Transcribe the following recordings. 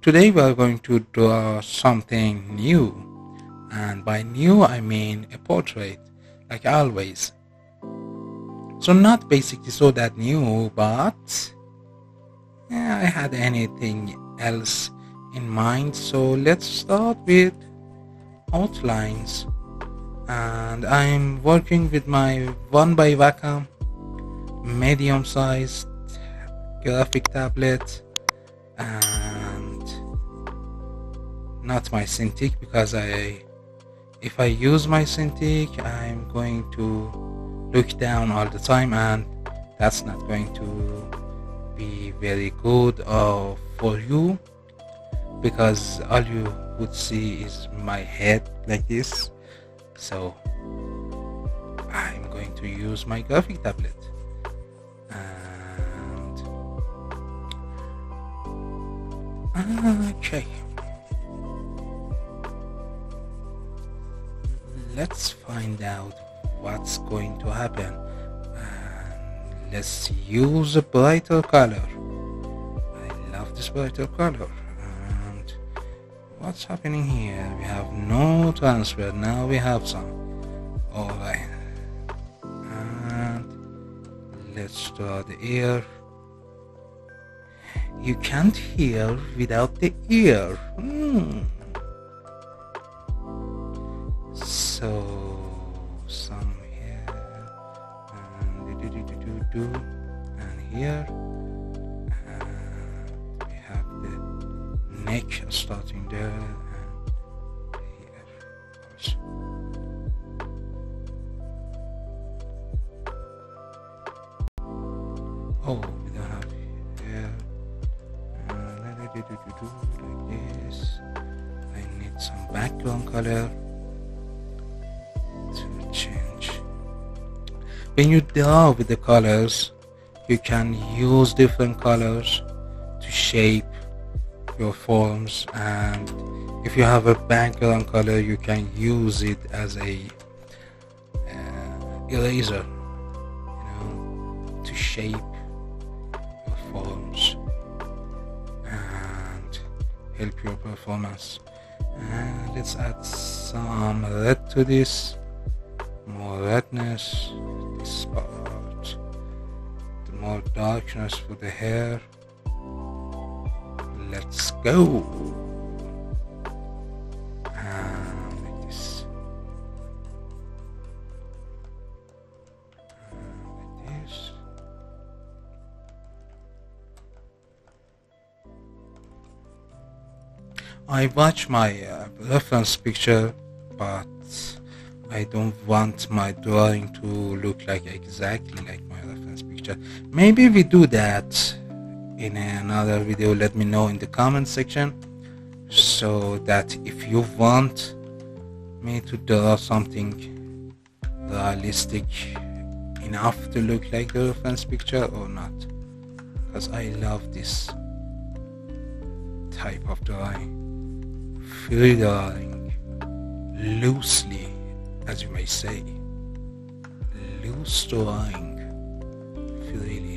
Today we are going to draw something new, and by new I mean a portrait, like always. So not basically so that new, but I had anything else in mind. So let's start with outlines, and I'm working with my 1 by Wacom medium sized graphic tablet and not my Cintiq, because if I use my Cintiq I'm going to look down all the time, and that's not going to be very good for you, because all you would see is my head like this. So I'm going to use my graphic tablet, and okay, let's find out what's going to happen. Let's use a brighter color. I love this brighter color. And what's happening here? We have no transfer. Now we have some. Alright. And let's draw the ear. You can't hear without the ear. So some here. And here, and we have the neck starting there, and here also. Oh, we don't have here, like this. I need some background color to change. When you draw with the colors, you can use different colors to shape your forms, and if you have a background color you can use it as a eraser, you know, to shape your forms and help your performance. And let's add some red to this, more redness. This part, the more darkness for the hair. Let's go. And like this, and like this. I watch my reference picture, but I don't want my drawing to look like exactly like my reference picture. Maybe we do that in another video. Let me know in the comment section, so that if you want me to draw something realistic enough to look like the reference picture or not, because I love this type of drawing, free drawing, loosely, as you may say, loose drawing, freely.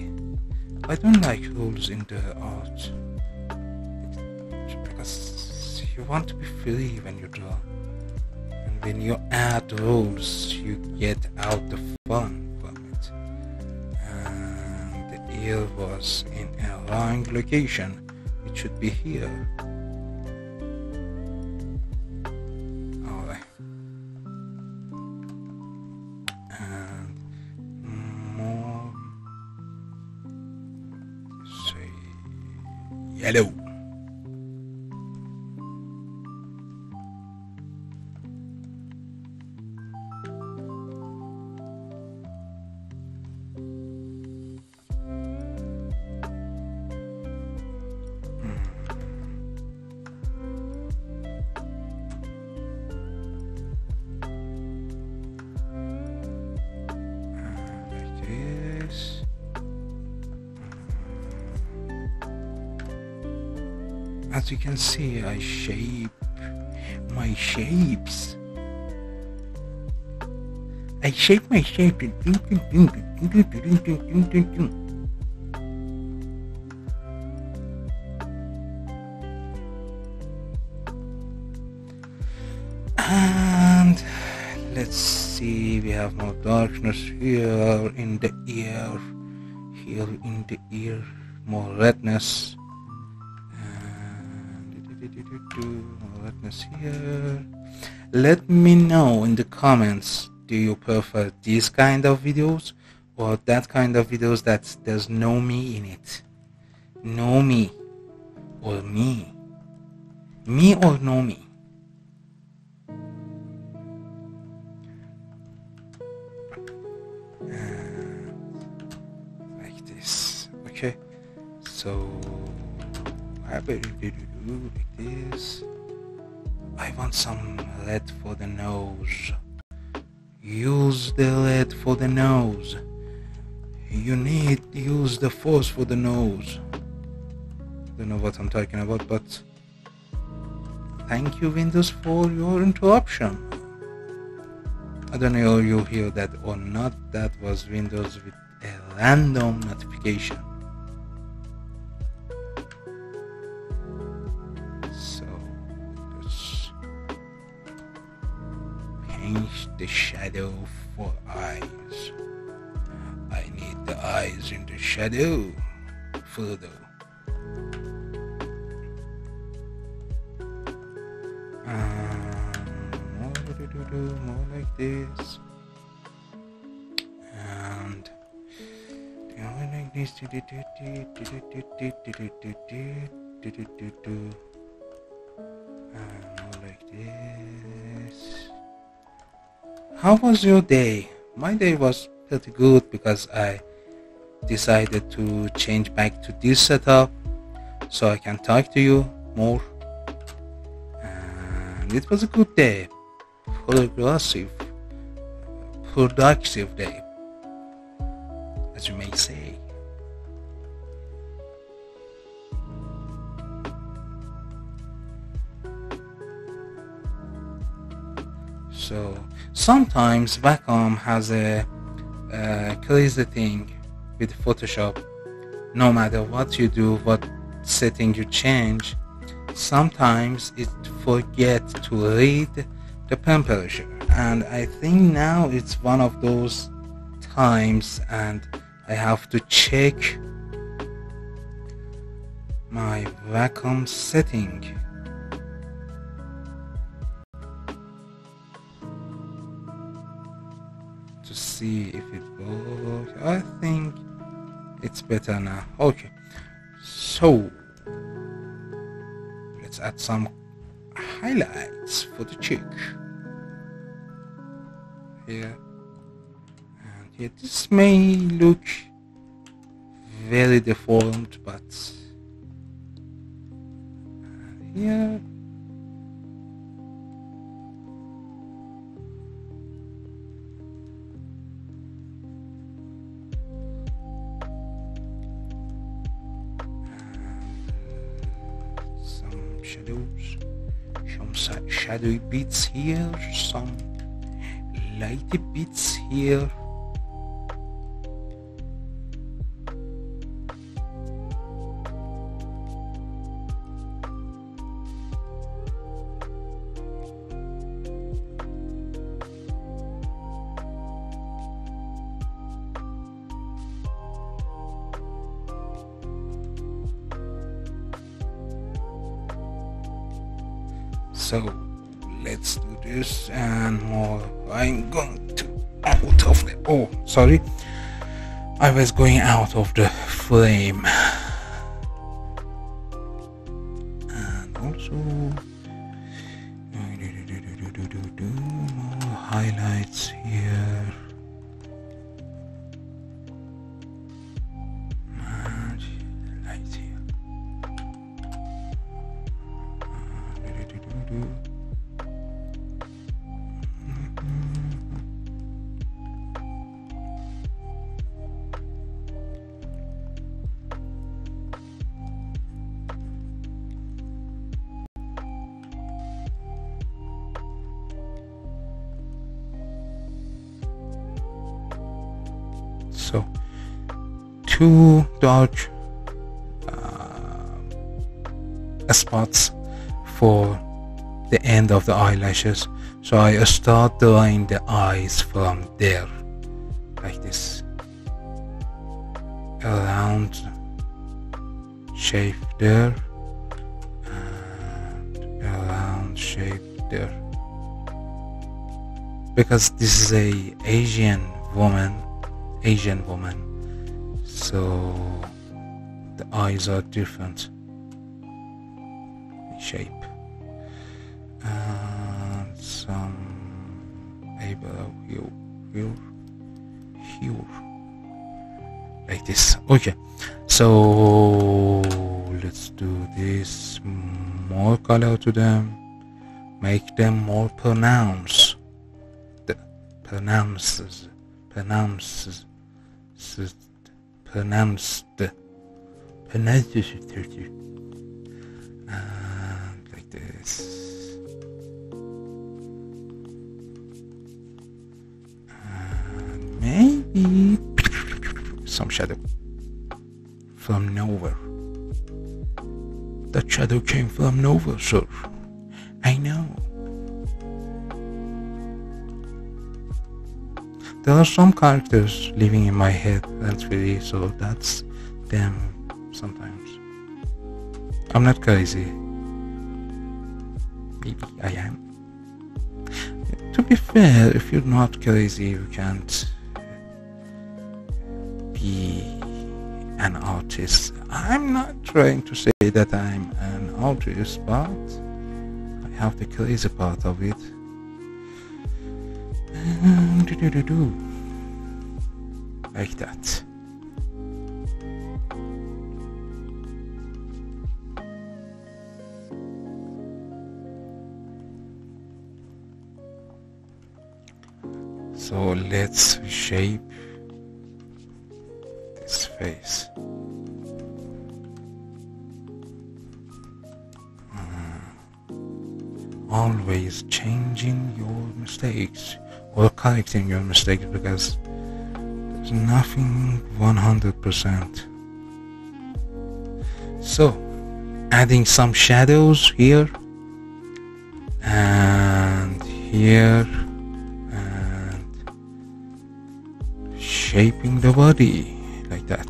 I don't like rules in the art, because you want to be free when you draw, and when you add rules you get out the fun from it. And the ear was in a wrong location, it should be here. Hello. As you can see, I shape my shapes. I shape my shape. And let's see, we have more darkness here in the ear, here in the ear, more redness, more redness here. Let me know in the comments, do you prefer these kind of videos or that kind of videos that there's no me in it? No me or me? Me or no me? Like this. Okay, so I better do like this. I want some red for the nose. Use the red for the nose. You need to use the force for the nose. Don't know what I'm talking about, but thank you, Windows, for your interruption. I don't know if you hear that or not. That was Windows with a random notification. So let's change the shadow for eyes. I need the eyes in the shadow further. More like this, and like this. More like this. How was your day? My day was pretty good because I decided to change back to this setup so I can talk to you more, and it was a good day. Productive day, as you may say. So sometimes Wacom has a crazy thing with Photoshop. No matter what you do, what setting you change, sometimes it forgets to read the temperature, and I think now it's one of those times, and I have to check my Wacom setting. To see if it works. I think it's better now. Okay, so let's add some highlights for the cheek. Here and here. This may look very deformed, but here and some shadows, some shadowy bits here, some lighty bits here. So let's do this and more. I'm going to out of the, oh sorry, I was going out of the frame. And also more highlights here. So two dark spots for the end of the eyelashes. So I start drawing the eyes from there, like this, around shape there and around shape there, because this is a Asian woman, so the eyes are different shape, and some eyebrow here like this. Okay, so let's do this, more color to them, make them more pronounced, the pronounced and like this, and maybe some shadow from nowhere. That shadow came from nowhere, sir. I know. There are some characters living in my head, that's really, so that's them sometimes. I'm not crazy. Maybe I am. To be fair, if you're not crazy, you can't be an artist. I'm not trying to say that I'm an artist, but I have the crazy part of it. Like that. So let's shape this face. Always changing your mistakes or correcting your mistakes, because there's nothing 100%. So adding some shadows here and here, and shaping the body like that,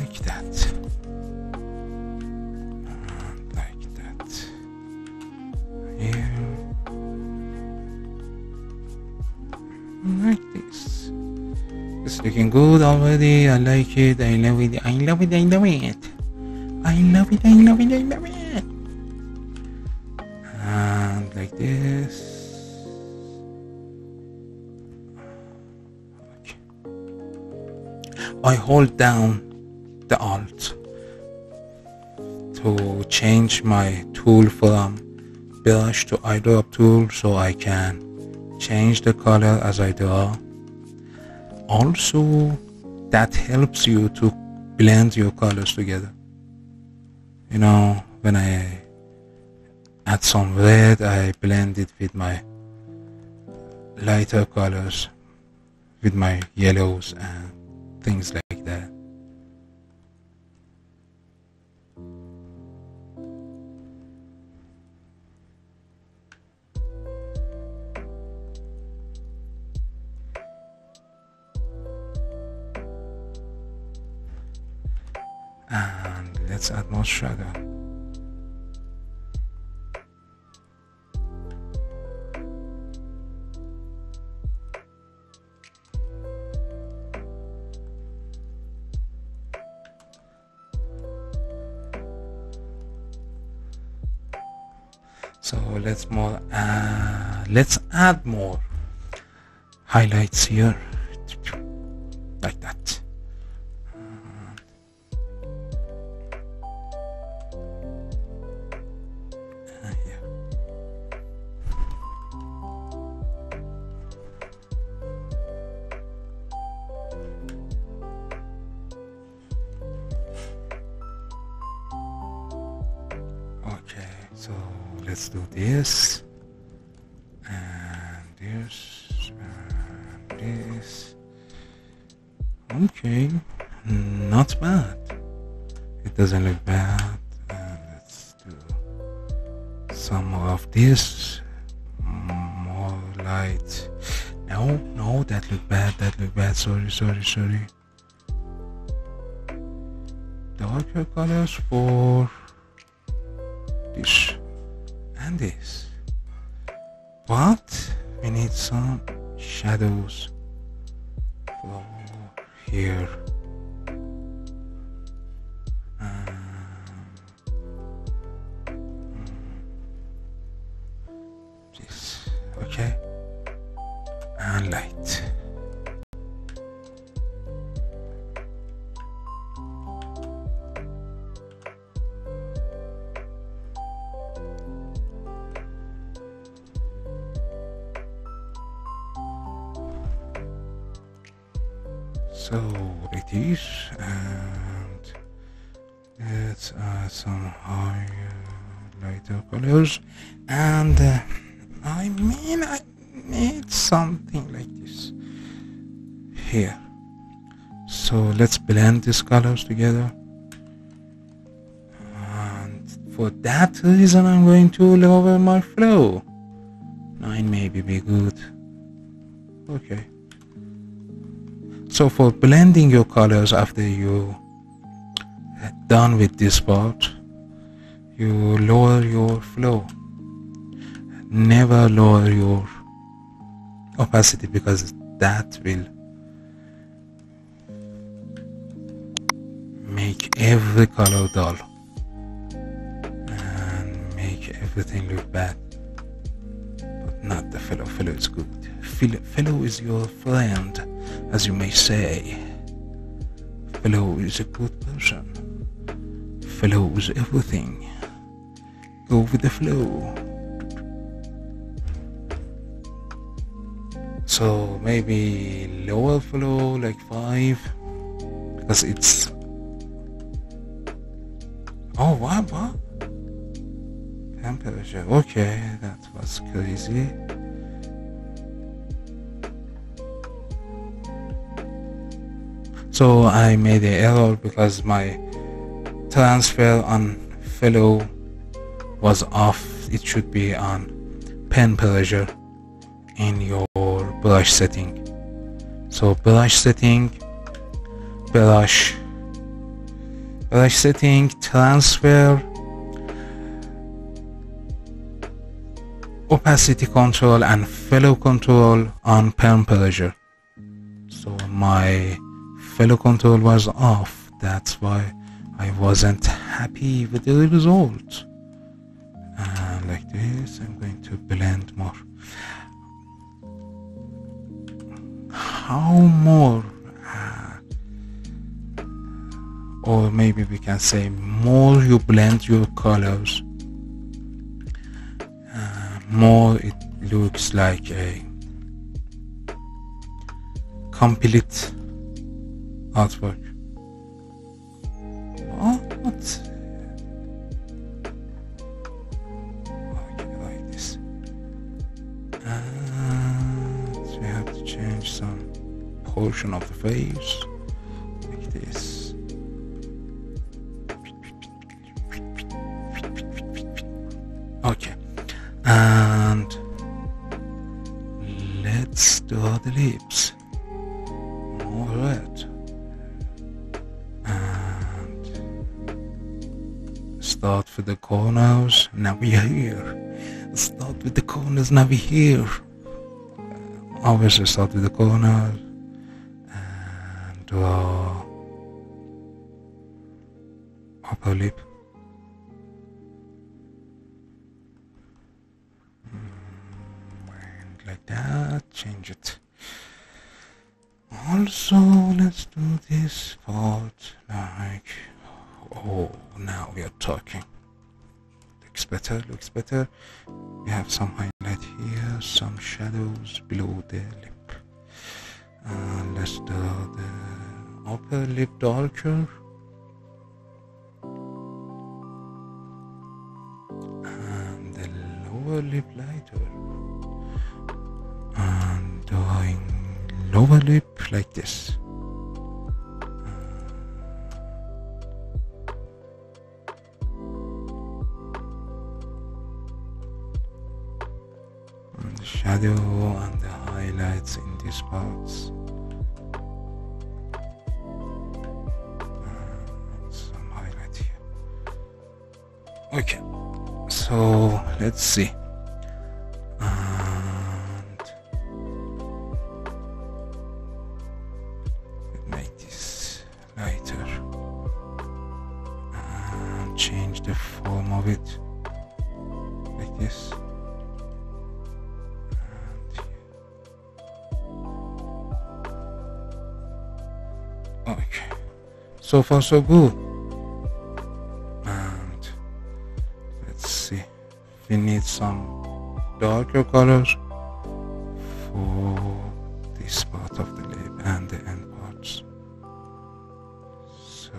like that, and like that here, like this. It's looking good already. I like it. I love it. I love it. I love it. I love it. I love it. I love it. And like this. Okay. I hold down the Alt to change my tool from brush to eyedrop tool, so I can change the color as I draw. Also, that helps you to blend your colors together. You know, when I add some red, I blend it with my lighter colors, with my yellows and things like that. And let's add more shadow. So let's add more highlights here, like that. So let's do this, and this, and this. Okay, not bad. It doesn't look bad. And let's do some more of this, more light. No, that looked bad, sorry. Darker colors for this and this, but we need some shadows for here. This, okay, and light. So it is, and let's add some lighter colors, and I mean I need something like this here. So let's blend these colors together, and for that reason I'm going to lower my flow. 9 maybe be good. Okay. So for blending your colors, after you done with this part, you lower your flow. Never lower your opacity, because that will make every color dull and make everything look bad. But not the flow. Flow is good. Flow is your friend. As you may say, Flow is a good person. Flow is everything. Go with the flow. So maybe lower flow like 5, because it's... Oh, what? Temperature, okay, that was crazy. So I made an error because my transfer on fellow was off. It should be on pen pressure in your brush setting. So brush setting, brush setting, transfer, opacity control, and fellow control on pen pressure. So my fellow control was off, that's why I wasn't happy with the result. And like this, I'm going to blend more. How more? Or maybe we can say, more you blend your colors, more it looks like a complete artwork. What? Okay, like this. And we have to change some portion of the face, like this. Okay, and let's do the lips. More red. Start with the corners, now we are here. Start with the corners, now we are here. Obviously start with the corners and draw upper lip. And like that, change it. Also, let's do this part like... Oh, now we are talking. Looks better, looks better. We have some highlight here, some shadows below the lip. Let's do the upper lip darker. And the lower lip lighter. And doing lower lip like this. shadow and the highlights in these parts. Some highlight here. Okay, so let's see. And make this lighter and change the form of it like this. Okay, so far so good. And let's see, we need some darker colors for this part of the lip and the end parts. So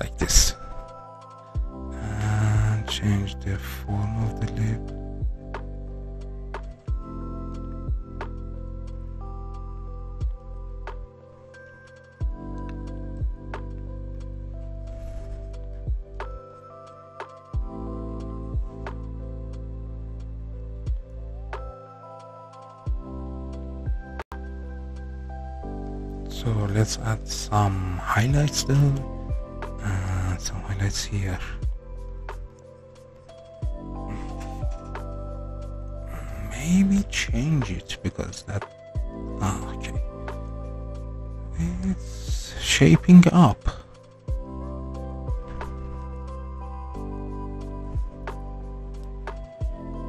like this. Change the form of the lip. So let's add some highlights then, and some highlights here. Maybe change it because that. Okay. It's shaping up.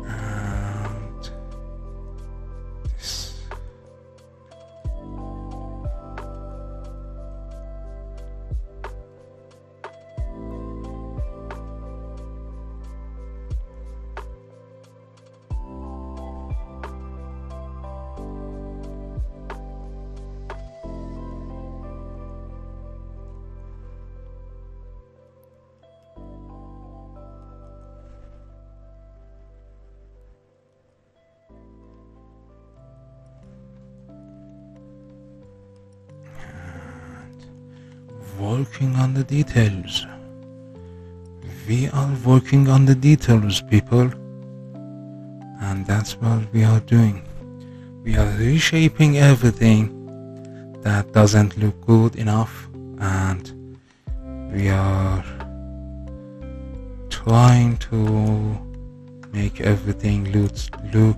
And this. Working on the details. We are working on the details, people, and that's what we are doing. We are reshaping everything that doesn't look good enough, and we are trying to make everything look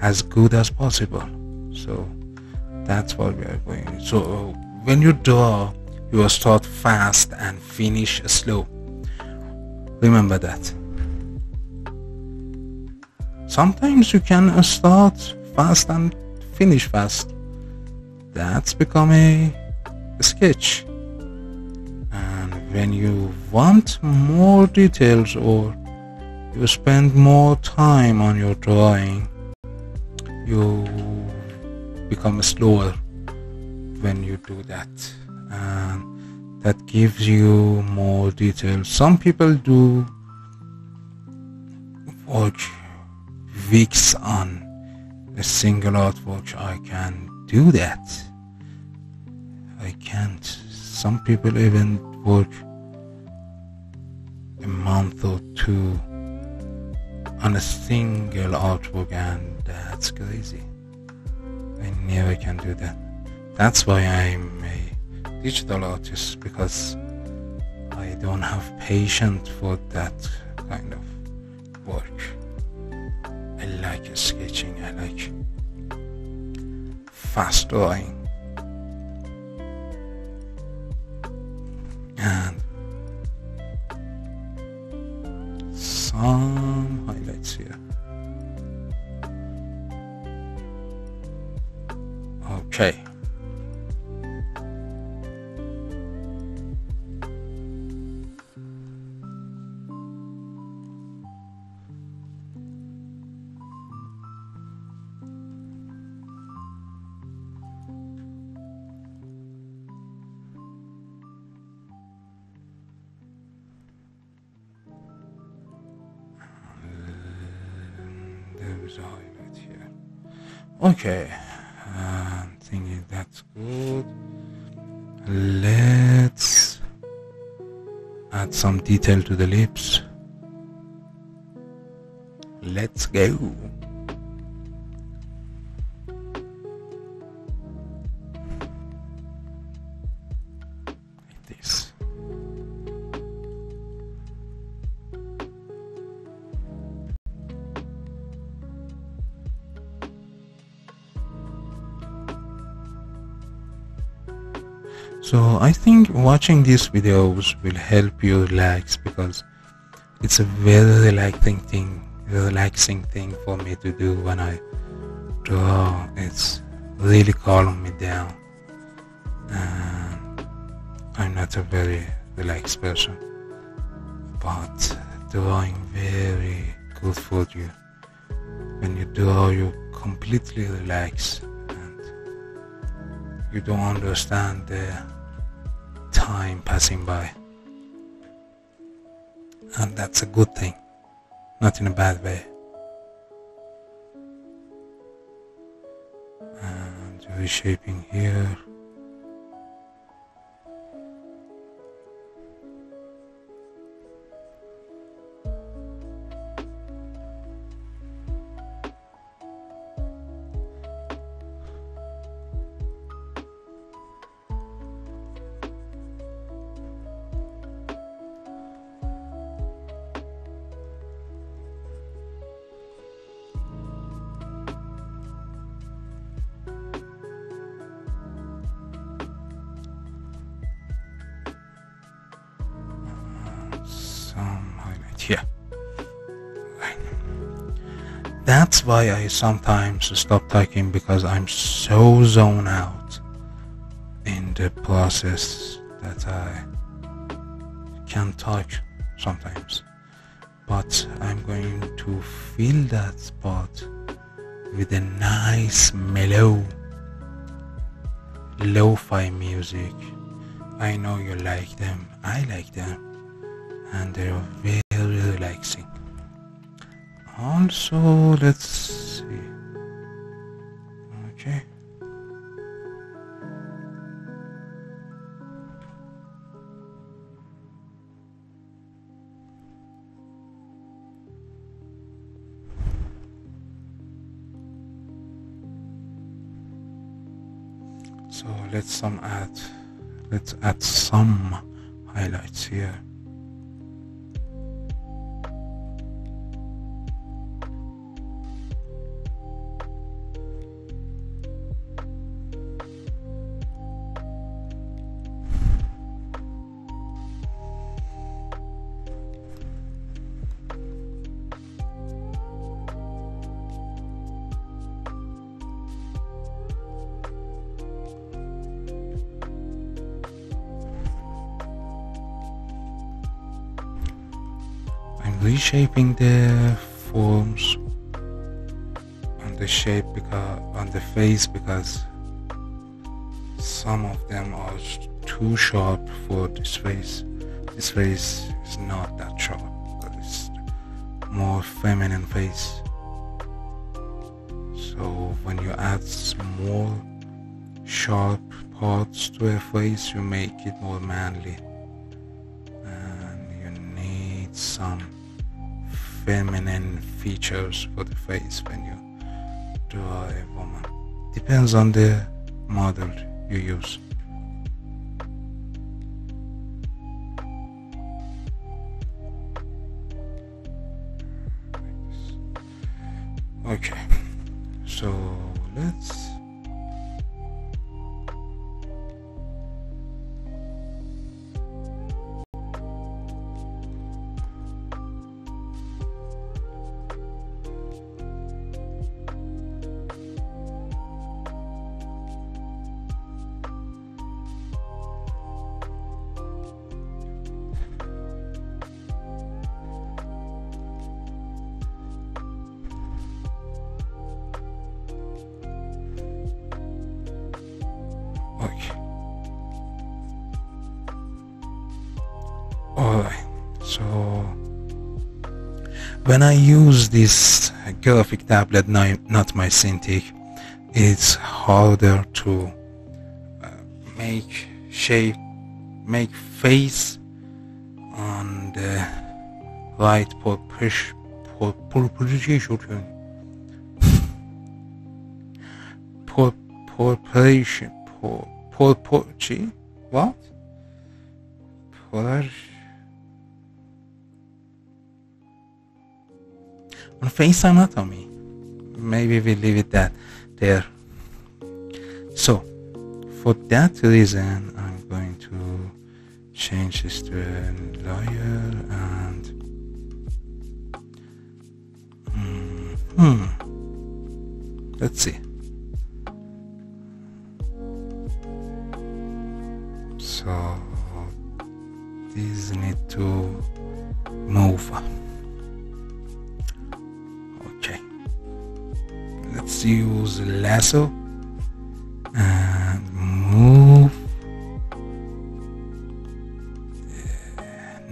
as good as possible. So that's what we are doing. So when you draw, you will start fast and finish slow. Remember that. Sometimes you can start fast and finish fast. That's become a sketch. And when you want more details or you spend more time on your drawing, you become slower when you do that. And that gives you more details. Some people do work weeks on a single artwork. I can do that. I can't. Some people even work a month or two on a single artwork, and that's crazy. I never can do that. That's why I'm a digital artist, because I don't have patience for that kind of work. I like sketching, I like fast drawing. And some highlights here. Okay. Highlight here. Okay, I think that's good. Let's add some detail to the lips. Let's go. Like this. So I think watching these videos will help you relax, because it's a very relaxing thing for me to do when I draw. It's really calming me down, and I'm not a very relaxed person, but drawing very good for you. When you draw, you completely relax and you don't understand the time passing by, and that's a good thing. Not in a bad way. And reshaping here. That's why I sometimes stop talking, because I'm so zoned out in the process that I can't talk sometimes. But I'm going to fill that spot with a nice mellow lo-fi music. I know you like them, I like them, and they're very relaxing. Also, let's see. Okay. So let's add some highlights here. Reshaping the forms on the shape, because on the face, because some of them are too sharp for this face. This face is not that sharp, but it's more feminine face. So when you add more sharp parts to a face, you make it more manly, and you need some feminine features for the face when you draw a woman. Depends on the model you use. Okay, so let's when I use this graphic tablet, not my Cintiq, it's harder to make shape, make face, and light proportion. What? Polar. On face anatomy. Maybe we leave it that there. So for that reason, I'm going to change this to a layer and let's see. So these need to move. Okay, let's use lasso and move the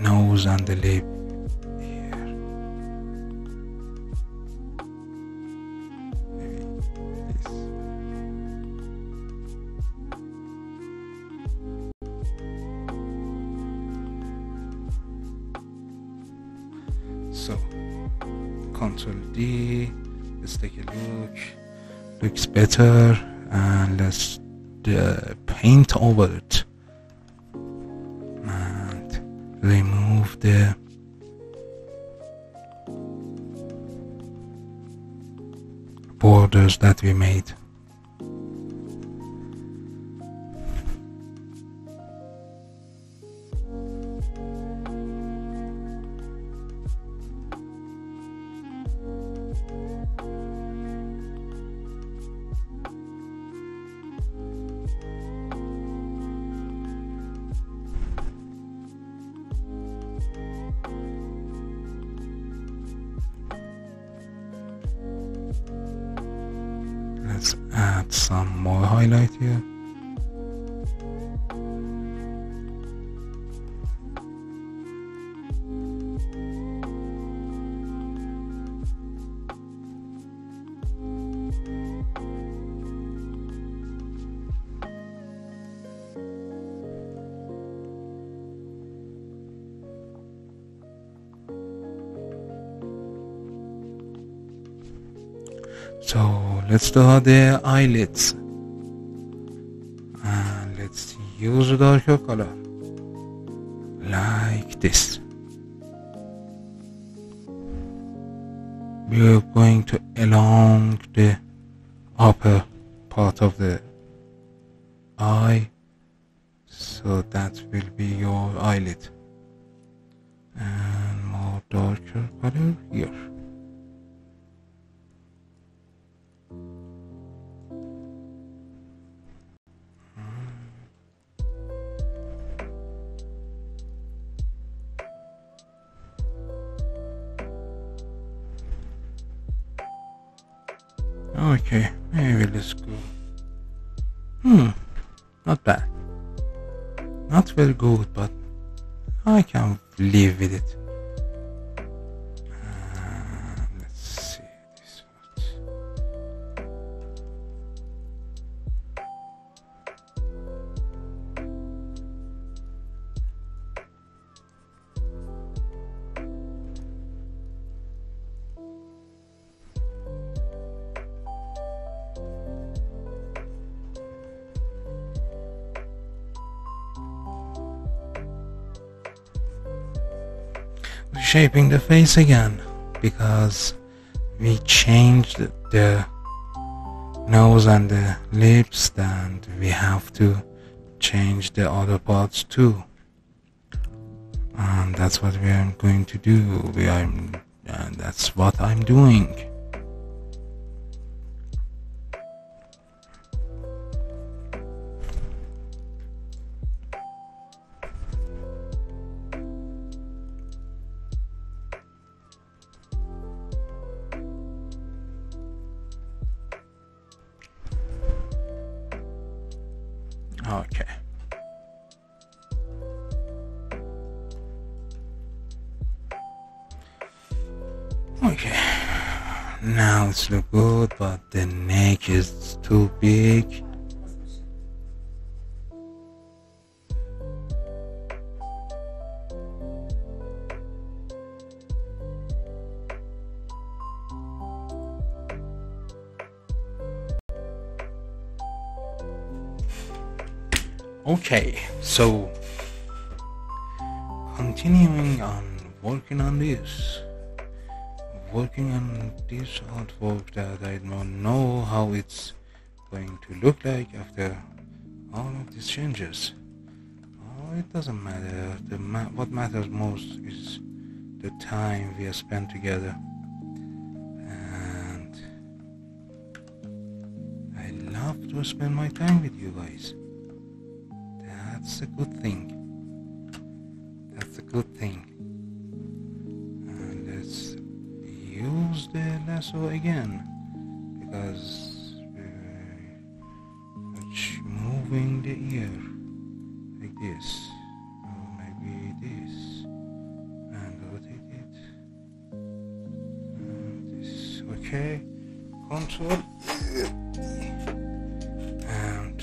nose and the lip. So Ctrl D, let's take a look, looks better, and let's paint over it and remove the borders that we made. Let's add some more highlight here. So let's draw the eyelids and let's use a darker color like this. We are going to along the upper part of the eye, so that will be your eyelid, and more darker color here. Okay, maybe let's go. Not bad. Not very good, but I can live with it. Let's see this one. Shaping the face again, because we changed the nose and the lips, and we have to change the other parts too, and that's what we are going to do. And that's what I'm doing. Okay. Okay. Now it's look good, but the neck is too big. Okay, so continuing on working on this artwork that I don't know how it's going to look like after all of these changes. Oh, it doesn't matter. What matters most is the time we have spent together, and I love to spend my time with you guys. That's a good thing. That's a good thing. And let's use the lasso again, because it's moving the ear like this, or maybe this, and rotate it, and this. Okay, Control and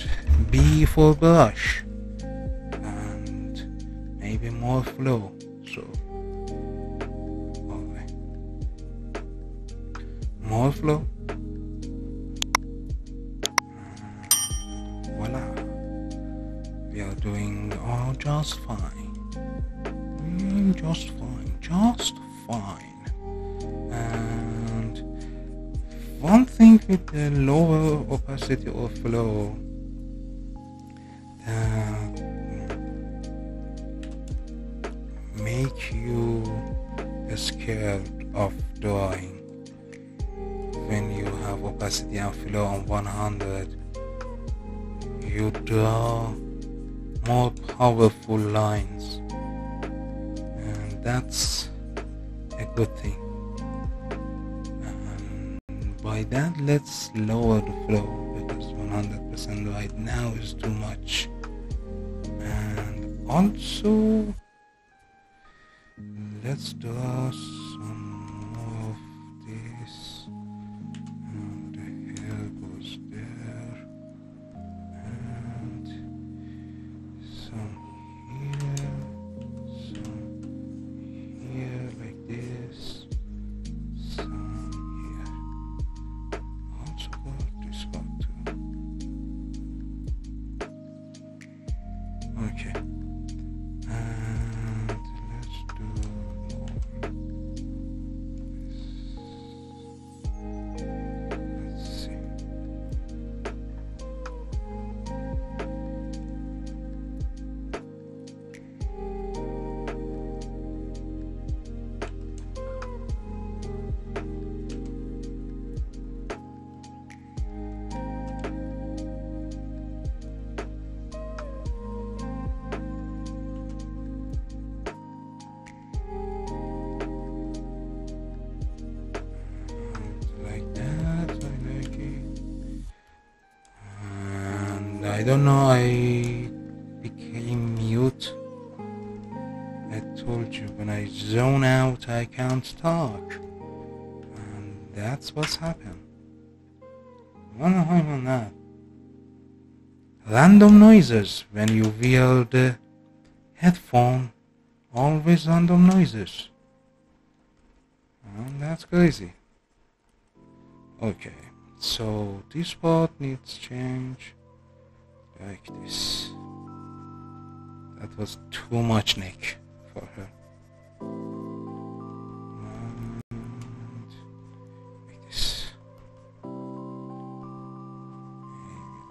B for brush, and maybe more flow. So more flow. Voila, we are doing all just fine. Just fine. And one thing with the lower opacity or flow, make you scared of drawing. When you have opacity and flow on 100, you draw more powerful lines, and that's a good thing. And by that, let's lower the flow, because 100% right now is too much. And also, let's draw some more of this. I don't know, I became mute. I told you, when I zone out I can't talk, and that's what's happened. Random noises when you wear the headphone, always random noises, and that's crazy. Okay, so this part needs change. Like this. That was too much neck for her. And like this.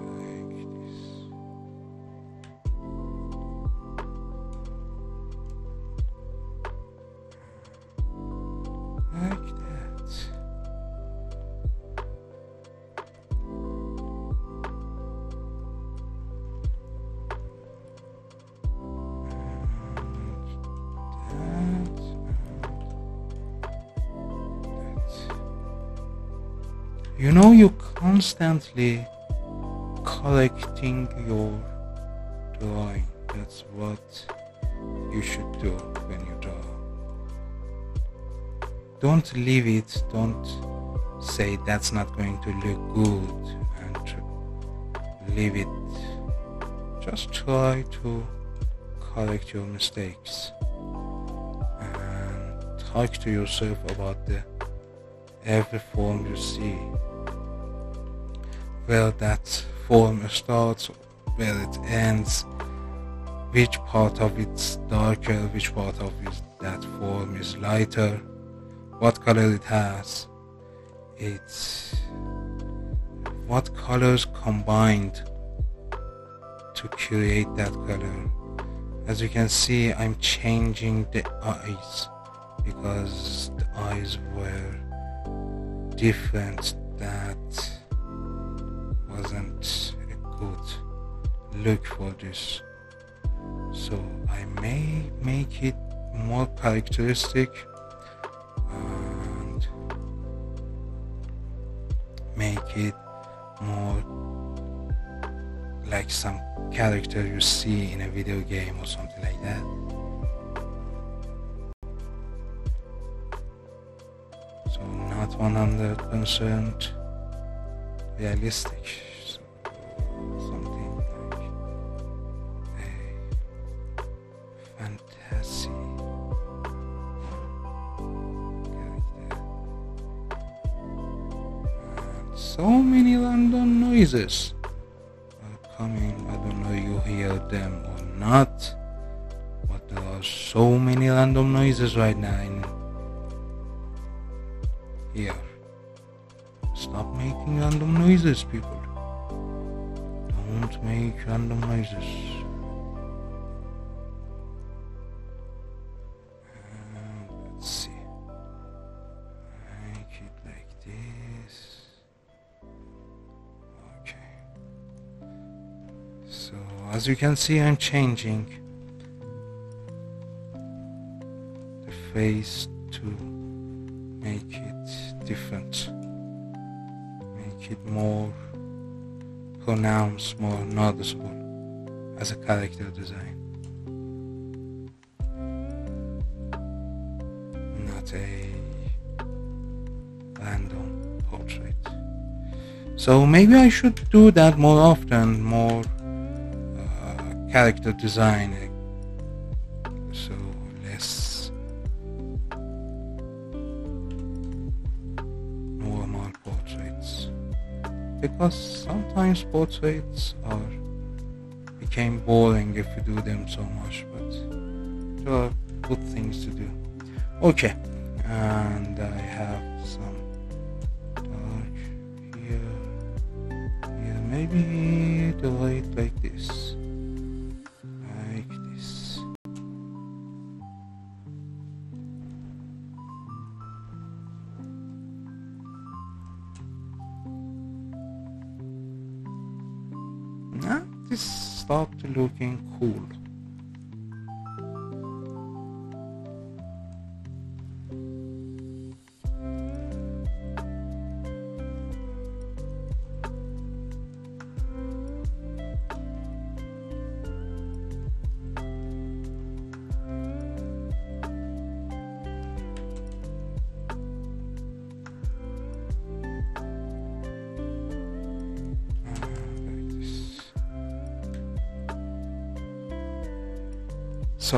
Maybe like this. Like that. You know, you constantly correcting your drawing. That's what you should do when you draw. Don't leave it. Don't say that's not going to look good and leave it. Just try to correct your mistakes and talk to yourself about every form you see. Where that form starts, where it ends, which part of it's darker, which part of is that form is lighter, what color it has, it's what colors combined to create that color. As you can see, I'm changing the eyes because the eyes were different. That wasn't a good look for this, so I may make it more characteristic and make it more like some character you see in a video game or something like that. So not 100% realistic, so something like a fantasy character. And so many random noises are coming. I don't know you hear them or not, but there are so many random noises right now in here. Stop making random noises, people. Don't make random noises. Let's see. Make it like this. Okay. So as you can see, I'm changing the face to make it different, make it more pronounced, more noticeable as a character design, not a random portrait. So maybe I should do that more often, more character design, so less portraits, because sometimes portraits are became boring if you do them so much, but there are good things to do. Okay, and I have some dark here, maybe the light like this, stopped looking cool. So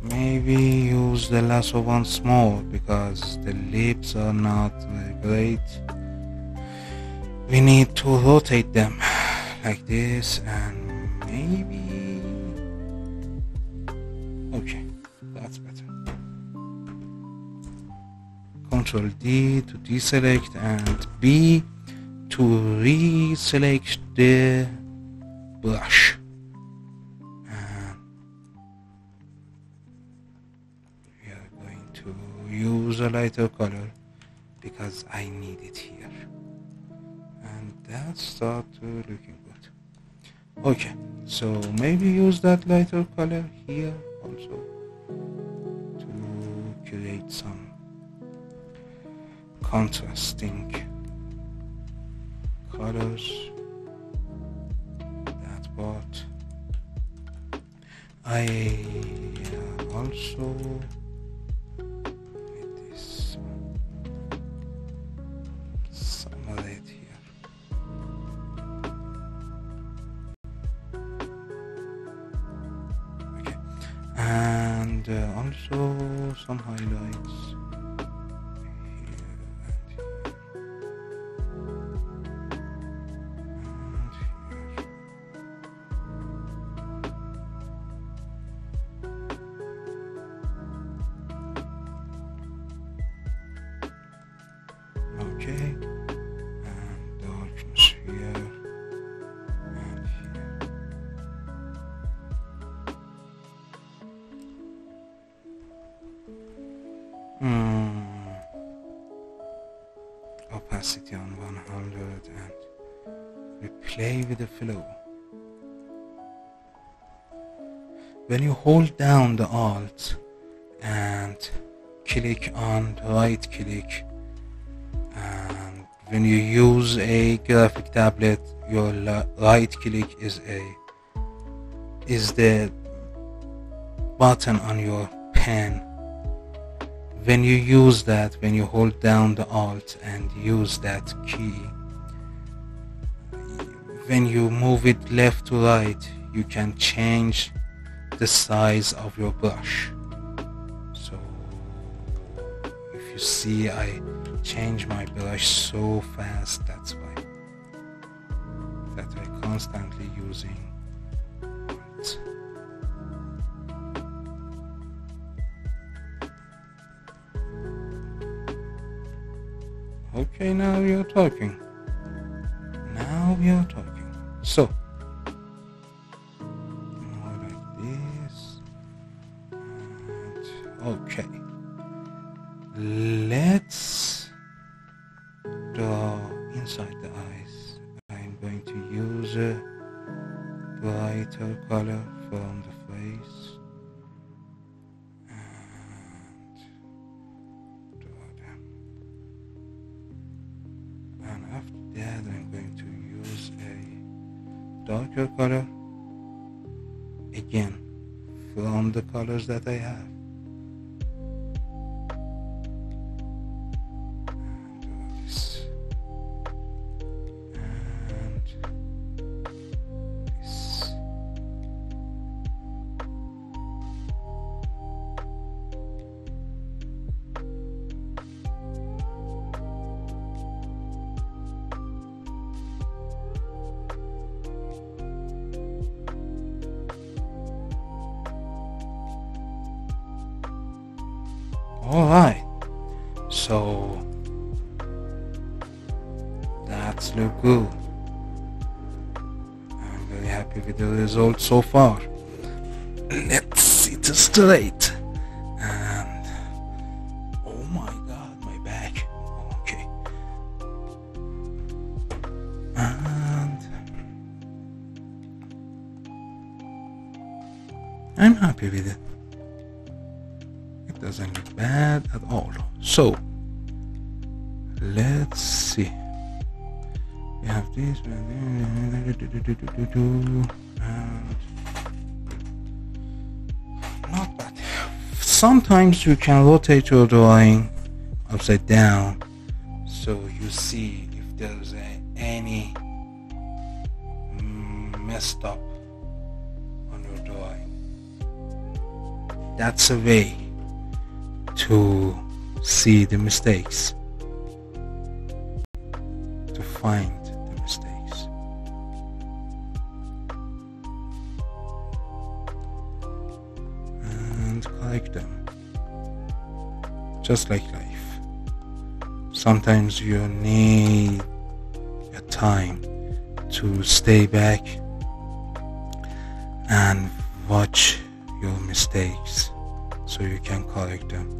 maybe use the lasso once more, because the lips are not very great. We need to rotate them like this, and maybe okay, that's better. Ctrl D to deselect and B to reselect the brush. Use a lighter color because I need it here, and that starts looking good. Okay, so maybe use that lighter color here also to create some contrasting colors. That part I also some highlights here and here. Okay, and darkness here and here. Opacity on 100 and replay with the flow. When you hold down the Alt and click on right click, and when you use a graphic tablet, your right click is the button on your pen. When you use that, when you hold down the Alt and use that key, when you move it left to right, you can change the size of your brush. So if you see, I change my brush so fast, that's why that I constantly using it. Okay, now you're talking. Now you're talking. So okay, let's draw inside the eyes. I'm going to use a brighter color from the face and draw them. And after that, I'm going to use a darker color again from the colors that I have. Alright, so that's look good. I'm very happy with the result so far. Let's see it straight. And oh my god, my back. Okay. And I'm happy with it. Doesn't look bad at all. So let's see. We have this and not bad. Sometimes you can rotate your drawing upside down so you see if there's any messed up on your drawing. That's a way to see the mistakes, to find the mistakes. And correct them. Just like life. Sometimes you need a time to stay back and watch your mistakes so you can correct them.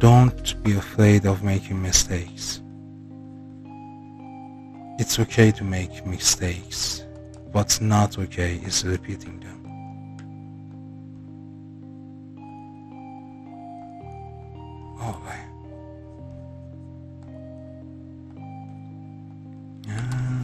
Don't be afraid of making mistakes. It's okay to make mistakes. What's not okay is repeating them. Alright. And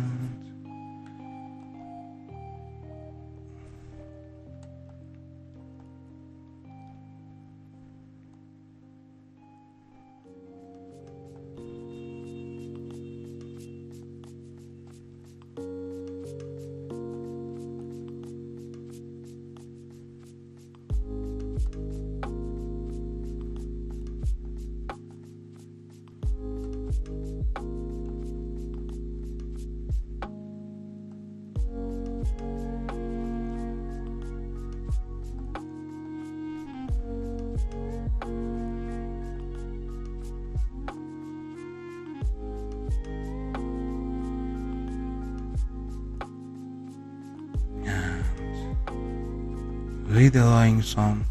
redesigning some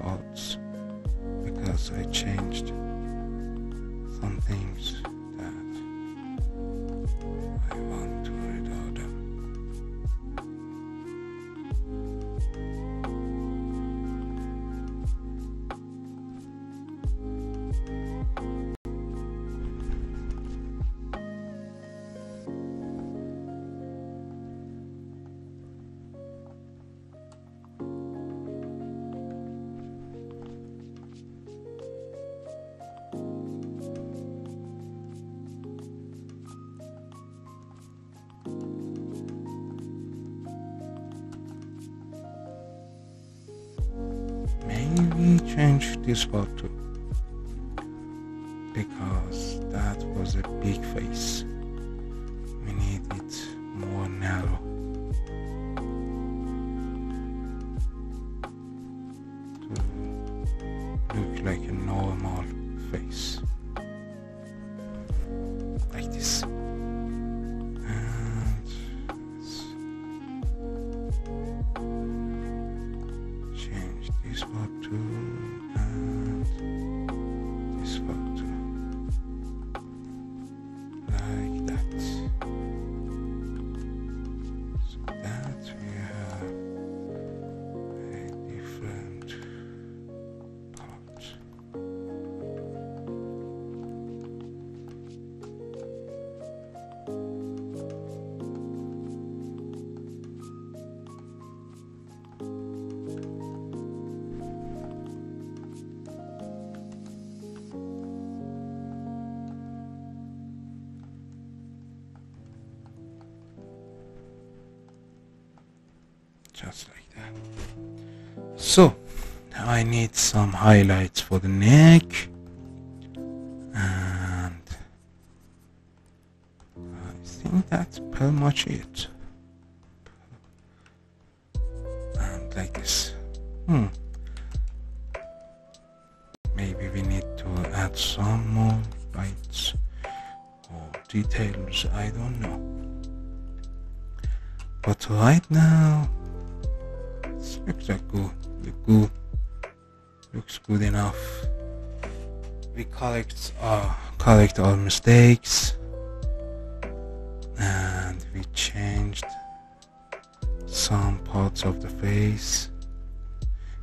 codes because I changed some things that I want to reorder. Change this photo because that was a big face. We need it more narrow. To look like a normal face. Like this. And let's change this photo. Just like that. So I need some highlights for the neck, and I think that's pretty much it. And like this. Maybe we need to add some more lights or details, I don't know, but right now looks like good. Looks good enough. We correct our mistakes, and we changed some parts of the face.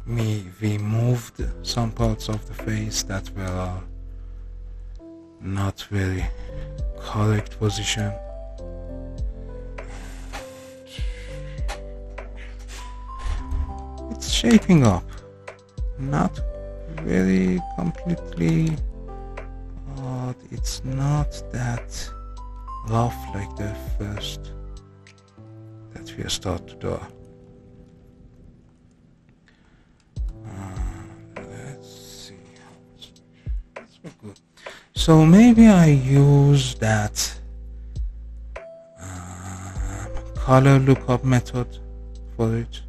We moved some parts of the face that were not very correct position. It's shaping up, not very completely, but it's not that rough like the first that we start to do. Let's see, it's not good. So maybe I use that color lookup method for it.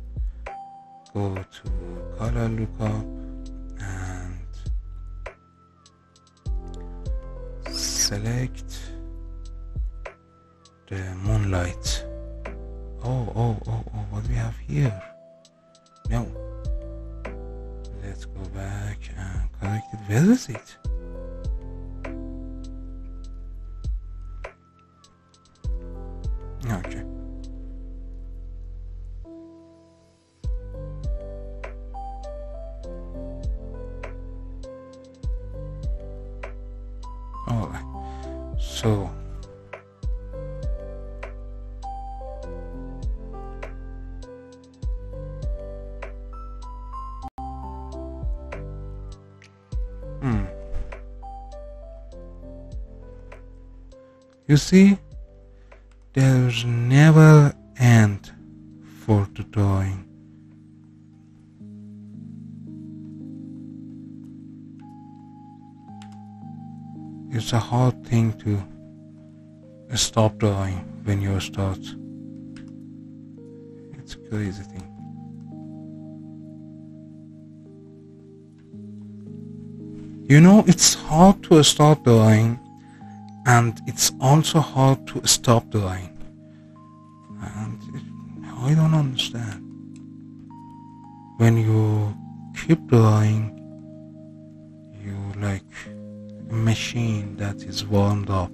Go to color lookup and select the moonlight. What do we have here? No, let's go back and correct it. Where is it? Okay. So you see, there's never end for the drawing. It's a hard thing to stop drawing when you start. It's a crazy thing. You know, it's hard to start drawing, and it's also hard to stop drawing. And I don't understand. when you keep drawing, you like a machine that is warmed up,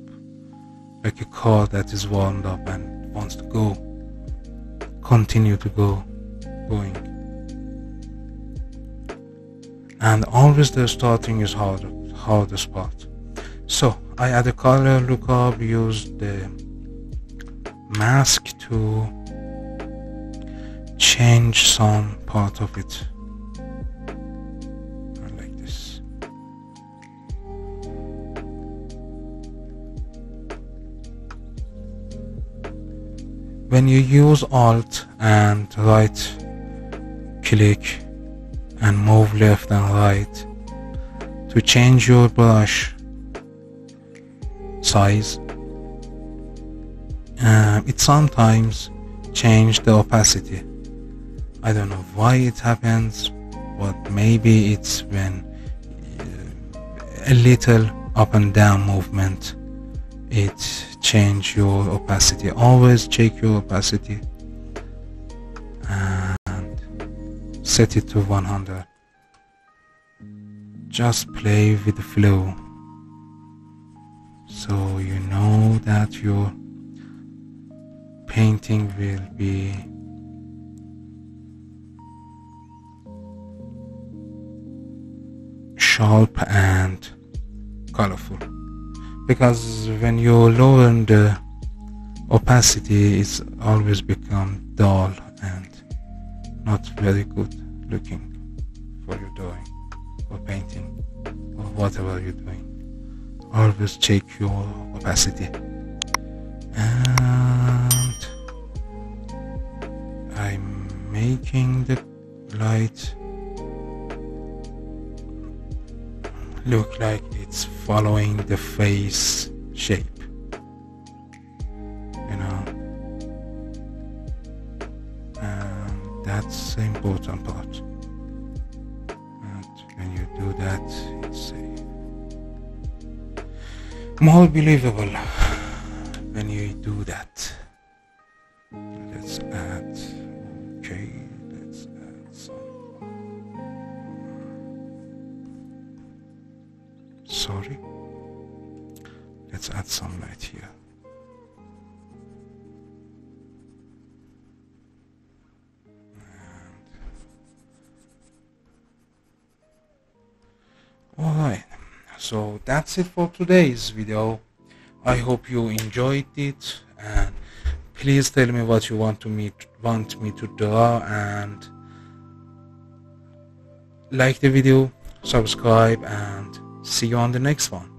like a car that is warmed up and wants to go, continue to going. And always the starting is hardest part. So I add a color lookup, use the mask to change some part of it. Like this. When you use Alt and right click and move left and right to change your brush size, it sometimes changes the opacity. I don't know why it happens, but maybe it's when a little up and down movement, it changes your opacity. Always check your opacity and set it to 100. Just play with the flow, so you know that your painting will be sharp and colorful. Because when you lower the opacity, it's always become dull and not very good looking for your drawing or painting or whatever you're doing. Always check your opacity. And I'm making the light look like it's following the face shape, you know, and that's the important part. And when you do that, it's more believable when you do that. Let's add, okay, let's add some, sorry, let's add some light here. All right, so that's it for today's video. I hope you enjoyed it, and please tell me what you want me to draw, and like the video, subscribe, and see you on the next one.